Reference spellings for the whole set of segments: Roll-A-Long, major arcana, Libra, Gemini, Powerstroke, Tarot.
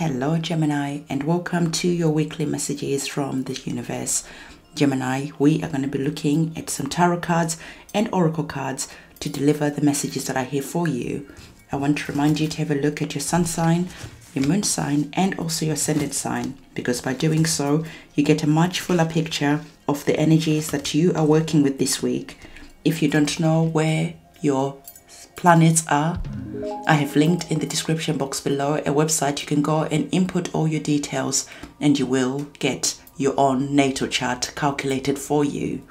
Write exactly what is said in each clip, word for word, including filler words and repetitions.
Hello Gemini, and welcome to your weekly messages from the universe. Gemini, we are going to be looking at some tarot cards and oracle cards to deliver the messages that are here for you. I want to remind you to have a look at your sun sign, your moon sign, and also your ascendant sign, because by doing so you get a much fuller picture of the energies that you are working with this week. If you don't know where your planets are, I have linked in the description box below a website you can go and input all your details and you will get your own natal chart calculated for you.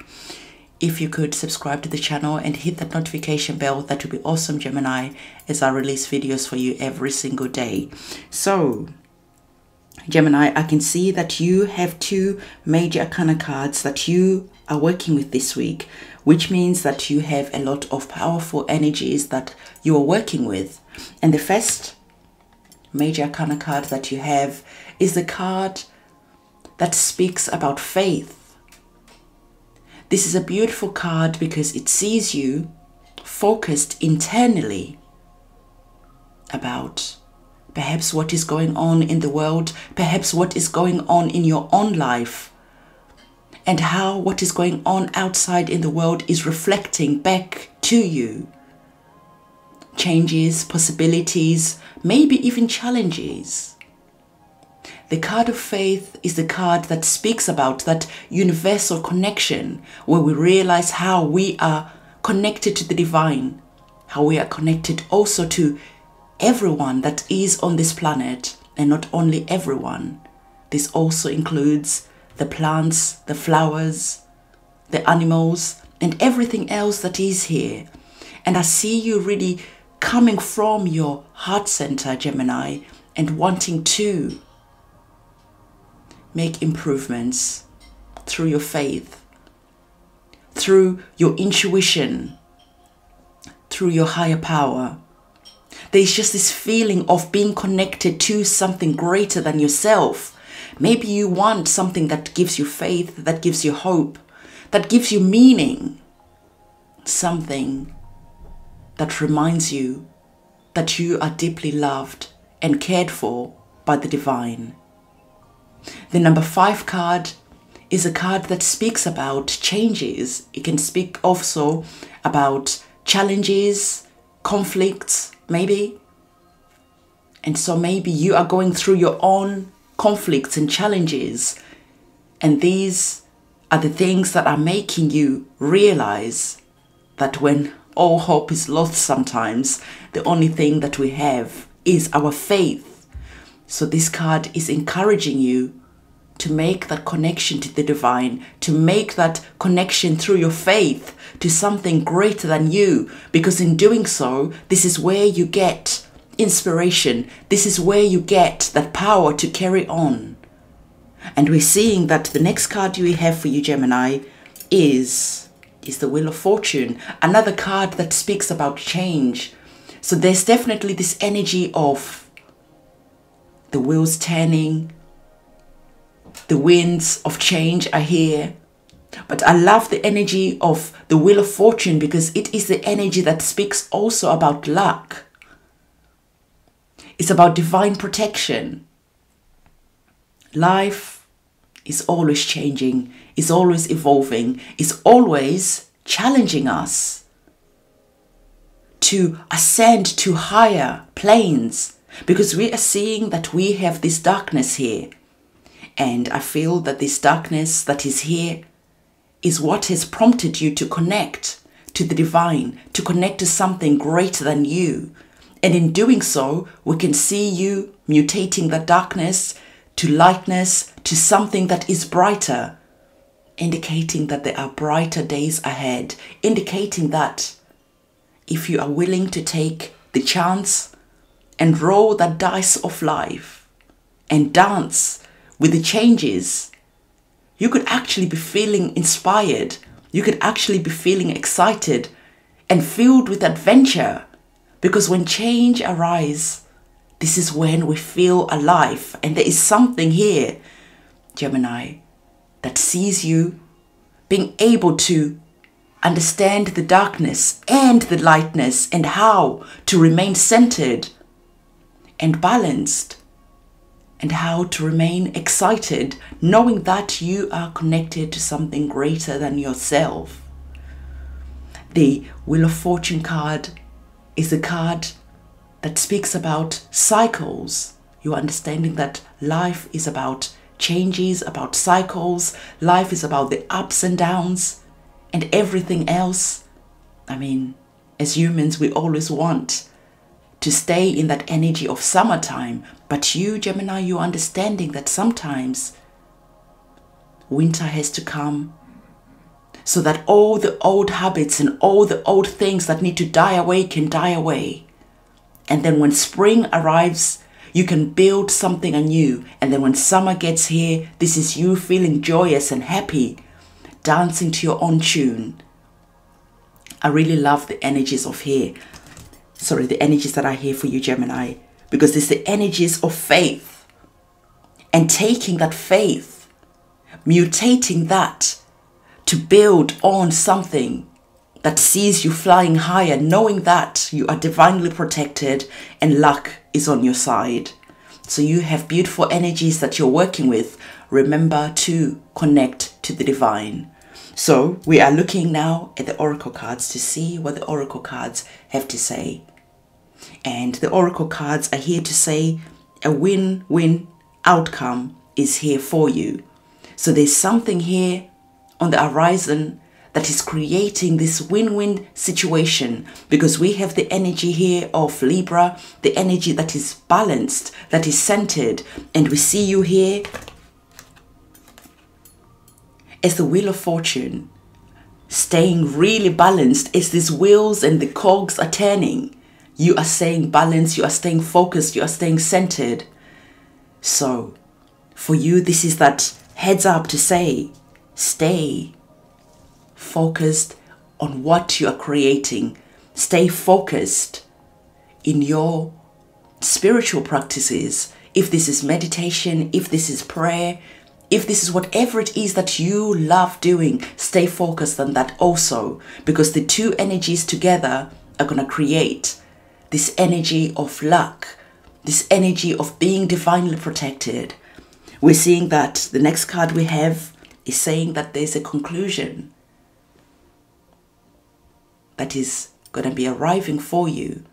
If you could subscribe to the channel and hit that notification bell, that would be awesome, Gemini, as I release videos for you every single day. So Gemini, I can see that you have two major arcana cards that you are working with this week, which means that you have a lot of powerful energies that you are working with. And the first major arcana card that you have is the card that speaks about faith. This is a beautiful card because it sees you focused internally about perhaps what is going on in the world, perhaps what is going on in your own life, and how what is going on outside in the world is reflecting back to you. Changes, possibilities, maybe even challenges. The card of faith is the card that speaks about that universal connection where we realize how we are connected to the divine, how we are connected also to everyone that is on this planet, and not only everyone. This also includes the plants, the flowers, the animals, and everything else that is here. And I see you really coming from your heart center, Gemini, and wanting to make improvements through your faith, through your intuition, through your higher power. There's just this feeling of being connected to something greater than yourself. Maybe you want something that gives you faith, that gives you hope, that gives you meaning. Something that reminds you that you are deeply loved and cared for by the divine. The number five card is a card that speaks about changes. It can speak also about challenges, conflicts, maybe. And so maybe you are going through your own conflicts and challenges, and these are the things that are making you realize that when all hope is lost, sometimes the only thing that we have is our faith. So this card is encouraging you to make that connection to the divine, to make that connection through your faith to something greater than you, because in doing so, this is where you get inspiration. This is where you get that power to carry on. And we're seeing that the next card we have for you, Gemini, is, is the Wheel of Fortune, another card that speaks about change. So there's definitely this energy of the wheels turning, the winds of change are here. But I love the energy of the Wheel of Fortune because it is the energy that speaks also about luck. It's about divine protection. Life is always changing, is always evolving, is always challenging us to ascend to higher planes, because we are seeing that we have this darkness here. And I feel that this darkness that is here is what has prompted you to connect to the divine, to connect to something greater than you. And in doing so, we can see you mutating that darkness to lightness, to something that is brighter, indicating that there are brighter days ahead, indicating that if you are willing to take the chance and roll that dice of life and dance with the changes, you could actually be feeling inspired. You could actually be feeling excited and filled with adventure. Because when change arises, this is when we feel alive. And there is something here, Gemini, that sees you being able to understand the darkness and the lightness and how to remain centered and balanced and how to remain excited, knowing that you are connected to something greater than yourself. The Wheel of Fortune card is a card that speaks about cycles. You're understanding that life is about changes, about cycles. Life is about the ups and downs and everything else. I mean, as humans, we always want to stay in that energy of summertime. But you, Gemini, you're understanding that sometimes winter has to come so that all the old habits and all the old things that need to die away can die away. And then when spring arrives, you can build something anew. And then when summer gets here, this is you feeling joyous and happy, dancing to your own tune. I really love the energies of here. Sorry, the energies that are here for you, Gemini, because it's the energies of faith and taking that faith, mutating that to build on something that sees you flying higher, knowing that you are divinely protected and luck is on your side. So you have beautiful energies that you're working with. Remember to connect to the divine. So we are looking now at the oracle cards to see what the oracle cards have to say. And the oracle cards are here to say a win-win outcome is here for you. So there's something here on the horizon that is creating this win-win situation, because we have the energy here of Libra, the energy that is balanced, that is centered. And we see you here as the Wheel of Fortune, staying really balanced as these wheels and the cogs are turning. You are staying balanced, you are staying focused, you are staying centered. So for you, this is that heads up to say, stay focused on what you are creating. Stay focused in your spiritual practices. If this is meditation, if this is prayer, if this is whatever it is that you love doing, stay focused on that also, because the two energies together are going to create this energy of luck, this energy of being divinely protected. We're seeing that the next card we have is saying that there's a conclusion that is going to be arriving for you.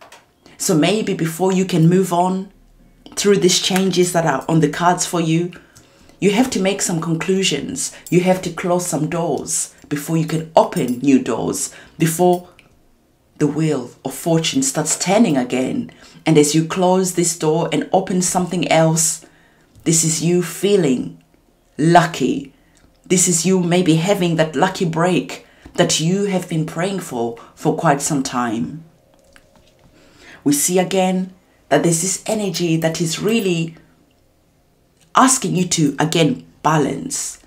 So maybe before you can move on through these changes that are on the cards for you, you have to make some conclusions. You have to close some doors before you can open new doors, before the Wheel of Fortune starts turning again. And as you close this door and open something else, this is you feeling lucky. This is you maybe having that lucky break that you have been praying for for quite some time. We see again that there's this energy that is really asking you to, again, balance.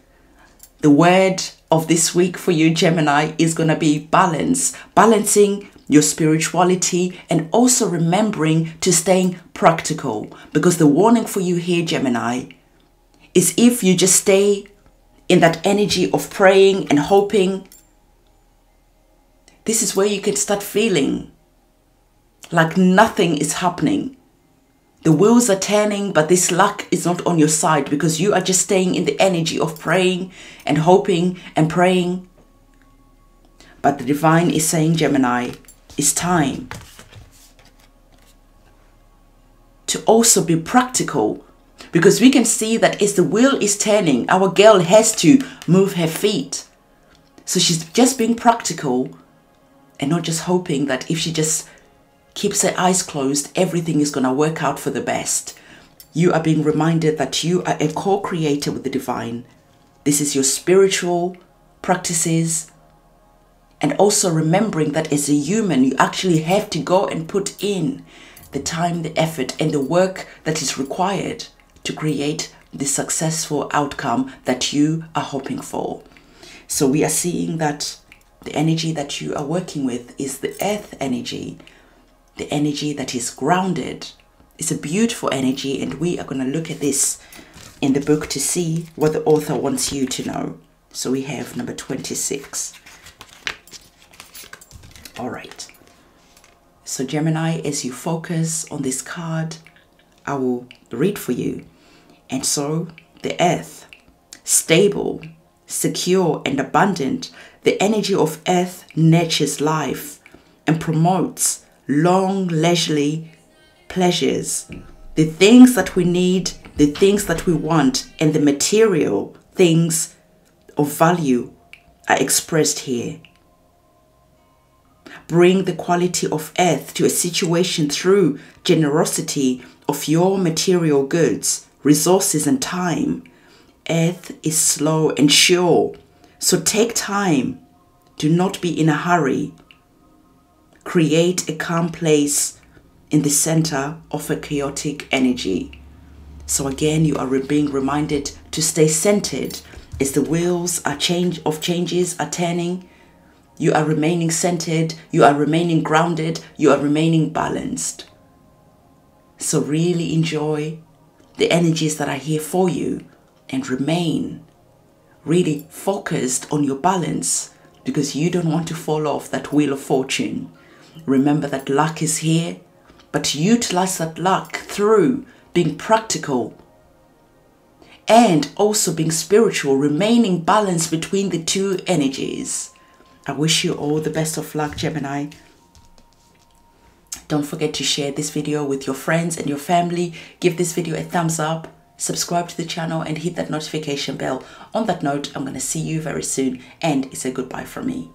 The word of this week for you, Gemini, is going to be balance. Balancing your spirituality and also remembering to staying practical. Because the warning for you here, Gemini, is if you just stay in that energy of praying and hoping, this is where you can start feeling like nothing is happening. The wheels are turning, but this luck is not on your side, because you are just staying in the energy of praying and hoping and praying. But the divine is saying, Gemini, it's time to also be practical. Because we can see that as the wheel is turning, our girl has to move her feet. So she's just being practical and not just hoping that if she just keeps her eyes closed, everything is going to work out for the best. You are being reminded that you are a co-creator with the divine. This is your spiritual practices. And also remembering that as a human, you actually have to go and put in the time, the effort, and the work that is required to create the successful outcome that you are hoping for. So we are seeing that the energy that you are working with is the earth energy, the energy that is grounded. It's a beautiful energy, and we are going to look at this in the book to see what the author wants you to know. So we have number twenty-six. All right. So Gemini, as you focus on this card, I will read for you. And so the earth, stable, secure and abundant, the energy of earth nurtures life and promotes long leisurely pleasures, the things that we need, the things that we want, and the material things of value are expressed here. Bring the quality of earth to a situation through generosity of your material goods, resources and time. Earth is slow and sure, so take time. Do not be in a hurry. Create a calm place in the center of a chaotic energy. So again, you are being reminded to stay centered as the wheels are change of changes are turning. You are remaining centered, you are remaining grounded, you are remaining balanced. So really enjoy the energies that are here for you and remain really focused on your balance, because you don't want to fall off that wheel of fortune. Remember that luck is here, but utilize that luck through being practical and also being spiritual, remaining balanced between the two energies. I wish you all the best of luck, Gemini. Don't forget to share this video with your friends and your family. Give this video a thumbs up, subscribe to the channel and hit that notification bell. On that note, I'm going to see you very soon, and it's a goodbye from me.